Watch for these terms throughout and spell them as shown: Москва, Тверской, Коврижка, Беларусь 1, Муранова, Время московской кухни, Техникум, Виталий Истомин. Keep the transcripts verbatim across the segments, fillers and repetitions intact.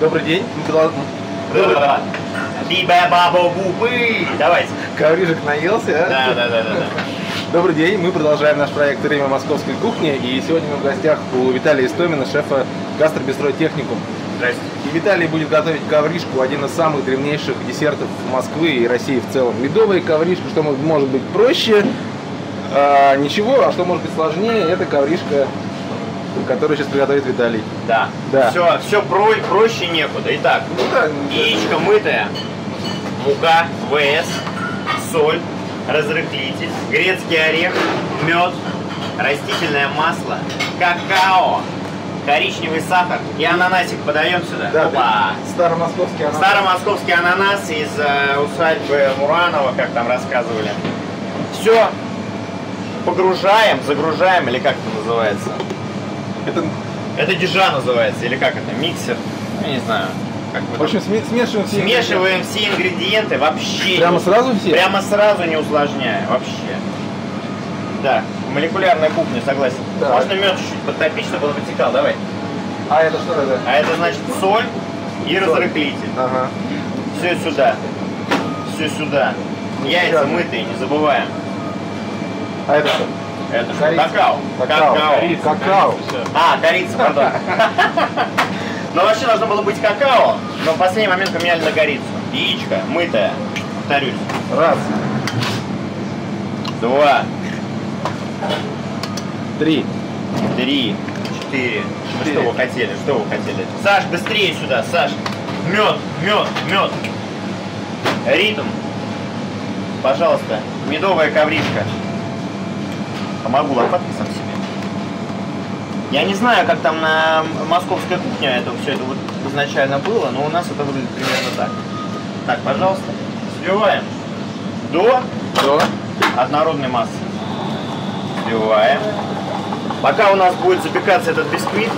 Добрый день. Давайте. Коврижек наелся, а? Да, да, да, да. Добрый день. Мы продолжаем наш проект «Время московской кухни». И сегодня мы в гостях у Виталия Истомина, шефа гастробистро «Техникум». Здравствуйте. И Виталий будет готовить коврижку, один из самых древнейших десертов Москвы и России в целом. Медовая коврижка, что может быть проще, а, ничего, а что может быть сложнее, это коврижка, которую сейчас приготовит Виталий. Да, да. Все, все про проще некуда. Итак, ну, да, яичко да. мытое, мука, ВС, соль, разрыхлитель, грецкий орех, мед, растительное масло, какао, коричневый сахар и ананасик подаем сюда. Да, старомосковский ананас. Старомосковский ананас из э, усадьбы Муранова, как там рассказывали. Все погружаем, загружаем, или как это называется? Это, это дижа называется, или как это? Миксер? Я не знаю. Как в общем, там... смешиваем, все, смешиваем все ингредиенты вообще. Прямо не... сразу все? Прямо сразу, не усложняя вообще. Да. Молекулярная кухня, согласен. Да. Можно мед чуть-чуть подтопить, чтобы он вытекал, давай. А это что это? А это значит соль и соль. разрыхлитель. Ага. Все сюда. Все сюда. Яйца мытые, не забываем. А это что? Это что? Какао. Какао. Какао. Корица. Какао. Корица. А, корица, пардон. Но вообще должно было быть какао, но в последний момент поменяли на корицу. Яичко мытое. Повторюсь. Раз. Два. Три. Три. Четыре. Четыре. Что вы хотели? Что вы хотели? Саш, быстрее сюда, Саш. Мед, мед, мед. Ритм. Пожалуйста. Медовая коврижка. Помогу лопаткой сам себе. Я не знаю, как там на московской кухне это все это вот изначально было, но у нас это выглядит примерно так. Так, пожалуйста. Сбиваем до, до однородной массы. Сбиваем. Пока у нас будет запекаться этот бисквит,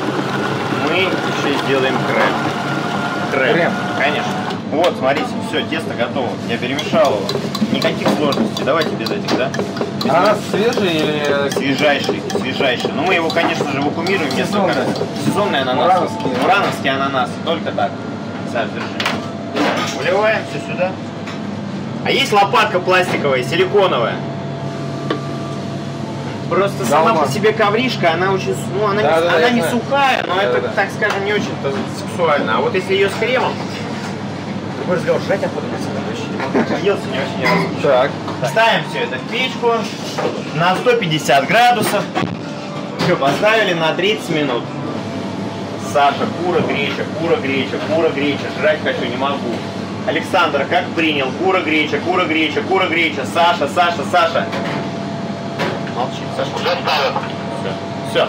мы еще сделаем крем. Крем. Крем. Конечно. Вот, смотрите, все, тесто готово. Я перемешал его. Никаких сложностей. Давайте без этих, да? Без а свежий или... Свежайший, свежайший. Но мы его, конечно же, вакуумируем несколько раз. Сезонный ананас. Мурановский. Мурановский ананас. Только так. Саш, держи. Выливаем все сюда. А есть лопатка пластиковая, силиконовая? Просто да, сама ума. по себе коврижка, она очень, ну, она, да, не, да, она не сухая, но да, это, да, так да. скажем, не очень-то сексуально. А вот если ее с кремом, такой разговор, жрать охота, не очень. Так. Ставим все это в печку на сто пятьдесят градусов. Все, поставили на тридцать минут. Саша, кура, греча, кура, греча, кура, греча, жрать хочу, не могу. Александр, как принял? Кура, греча, кура, греча, кура, греча. Саша, Саша, Саша. Молчи, Саша. Все. Все.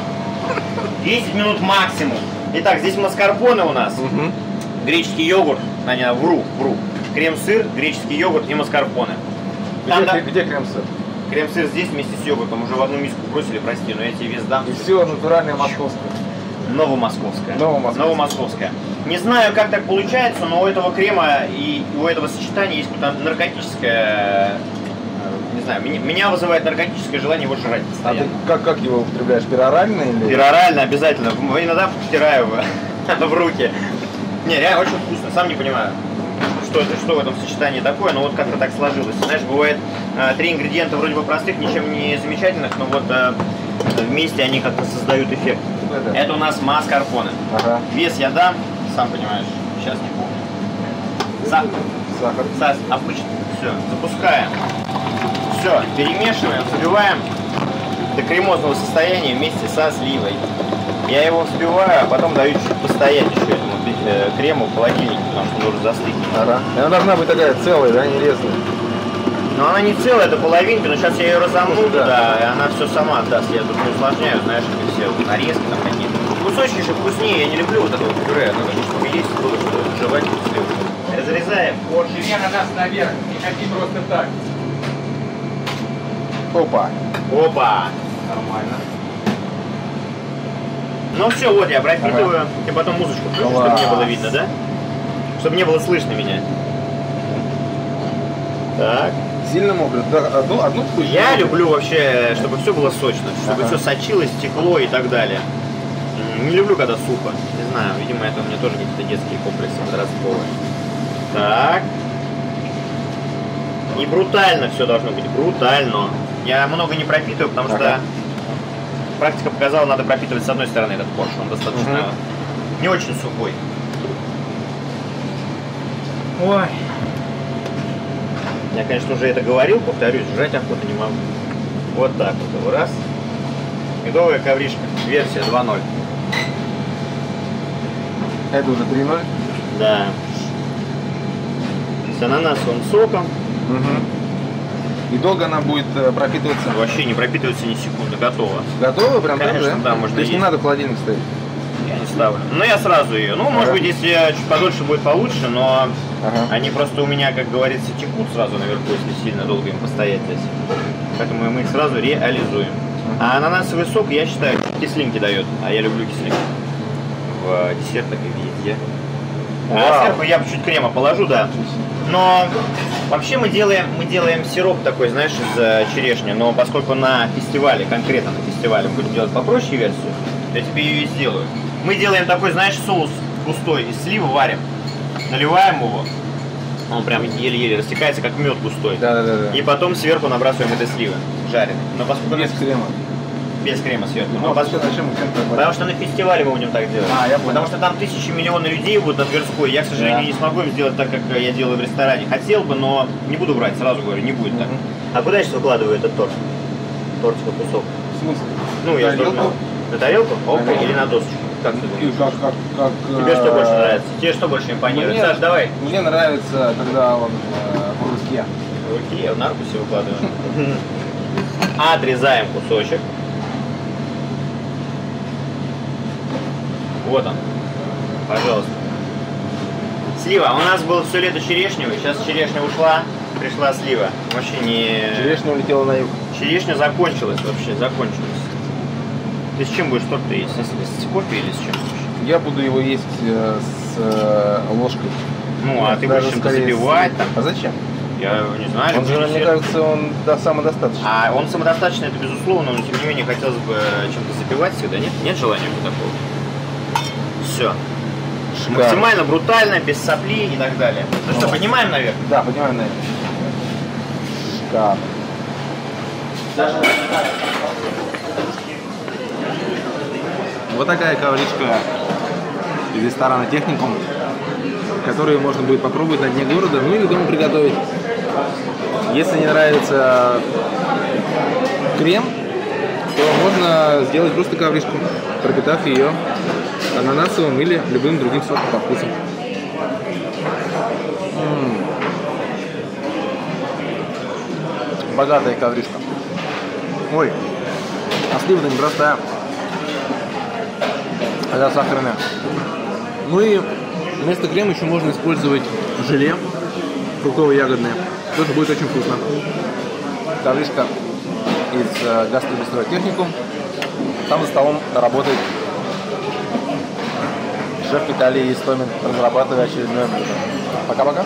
десять минут максимум. Итак, здесь маскарпоне у нас. Угу. Греческий йогурт. А, не, вру, вру. Крем-сыр, греческий йогурт и маскарпоне. Там, где, да... где крем-сыр? Крем-сыр здесь вместе с йогуртом. Уже в одну миску бросили, прости, но я тебе вес дам. И все натуральное московское. Новомосковская. Новомосковская. Новомосковская. Не знаю, как так получается, но у этого крема и у этого сочетания есть какое-то наркотическое... Не знаю, меня вызывает наркотическое желание его жрать постоянно. А ты как, как его употребляешь? Перорально или... Перорально обязательно. Иногда втираю его в руки. Не, реально очень вкусно. Сам не понимаю, что это, что в этом сочетании такое, но вот как-то так сложилось. Знаешь, бывает три ингредиента вроде бы простых, ничем не замечательных, но вот вместе они как-то создают эффект. Это? Это у нас маскарпоне. Ага. Вес я дам, сам понимаешь, сейчас не помню. Сахар. Сахар. Сахар. Обычно. Все, запускаем. Все, перемешиваем, взбиваем до кремозного состояния вместе со сливой. Я его взбиваю, а потом даю чуть-чуть постоять еще этому э, крему в холодильнике, потому что он должен застыть. Ага. Она должна быть такая целая, да, не резаная. Но она не целая, это половинка, но сейчас я ее разомну, да, да, и она все сама отдаст. Я тут не усложняю, знаешь, как все вот, нарезки там какие-то. Кусочки же вкуснее, я не люблю вот это вот пюре, надо же, чтобы есть было, что жевать вкуснее. Разрезаем. Вот желе на нас наверх, не ходи просто так. Опа. Опа. Нормально. Ну все, вот я пропитываю, ага. и потом музычку включу, чтобы не было видно, да? Чтобы не было слышно меня. Так. Сильно мокрый. Одну, одну я люблю вообще, чтобы все было сочно, чтобы ага. все сочилось, текло и так далее. Не люблю, когда сухо. Не знаю, видимо, это у меня тоже какие-то детские комплексы подростковые. Так. Не брутально все должно быть. Брутально. Я много не пропитываю, потому ага. что практика показала, надо пропитывать с одной стороны этот корж. Он достаточно угу. не очень сухой. Ой. Я, конечно, уже это говорил, повторюсь, жрать охоту не могу. Вот так вот его раз. Медовая коврижка. Версия два ноль. Это уже три ноль? Да. С ананасовым соком. Угу. И долго она будет пропитываться? Вообще не пропитывается ни секунды. Готово. Готово? Прям конечно, так, да? Да, можно. То есть не надо в холодильник ставить? Я не ставлю. Ну, я сразу ее. Ну, ага. может быть, если чуть подольше будет получше, но ага. они просто у меня, как говорится, текут сразу наверху, если сильно долго им постоять здесь. Поэтому мы их сразу реализуем. А ананасовый сок, я считаю, кислинки дает. А я люблю кислинки в десертах и в еде. А сверху я чуть крема положу, да. Но вообще мы делаем, мы делаем сироп такой, знаешь, из черешни. Но поскольку на фестивале, конкретно на фестивале, мы будем делать попроще версию, я тебе ее и сделаю. Мы делаем такой, знаешь, соус густой из слива, варим, наливаем его. Он прям еле-еле растекается, как мед густой. Да, да, да. И потом сверху набрасываем это сливы, жареные. Но поскольку без крема. Без крема сверху. Ну, поскольку... зачем? Потому что на фестивале мы будем так делать. А, я понял. Потому что там тысячи, миллионы людей будут на Тверской. Я, к сожалению, да. не смогу им сделать так, как я делаю в ресторане. Хотел бы, но не буду брать, сразу говорю, не будет так. Mm-hmm. А куда я сейчас выкладываю этот торт? Торт по кусок. В смысле? Ну, на я тарелку? Думал. На тарелку? Опа, или на досочку? Как ты думаешь? Как, как, как, тебе что больше нравится? Тебе что больше импонирует? Мне, Саш, давай. Мне нравится, когда он э, в руке. В руке, я в наркусе выкладываю. Отрезаем кусочек. Вот он. Пожалуйста. Слива. У нас было все лето черешневый. Сейчас черешня ушла, пришла слива. Вообще не... Черешня улетела на юг. Черешня закончилась вообще, закончилась. Ты с чем будешь торт-то есть? С кофе или с чем? Я буду его есть э, с э, ложкой. Ну, ну а ты будешь чем-то забивать с... там? А зачем? Я не знаю. Он же, мне все... кажется, он да, самодостаточный. А он самодостаточный, это безусловно, но тем не менее хотелось бы чем-то забивать всегда. Нет, нет желания такого. Все. Шикарно. Максимально брутально, без сопли и так далее. Ну что, поднимаем наверх? Да, поднимаем наверх. Шикарно. Даже... Вот такая коврижка из ресторана «Техникум», которую можно будет попробовать на дне города, ну и дома приготовить. Если не нравится крем, то можно сделать просто коврижку, пропитав ее ананасовым или любым другим соком по вкусу. М-м-м. Богатая коврижка. Ой, а слива-то непростая. Да, сахарная. Ну и вместо крема еще можно использовать желе фруктово-ягодное. Тоже будет очень вкусно. Коврижка из гастробистро «Техникум». Там за столом работает шеф Виталий Истомин, разрабатывая очередное блюдо. Пока-пока.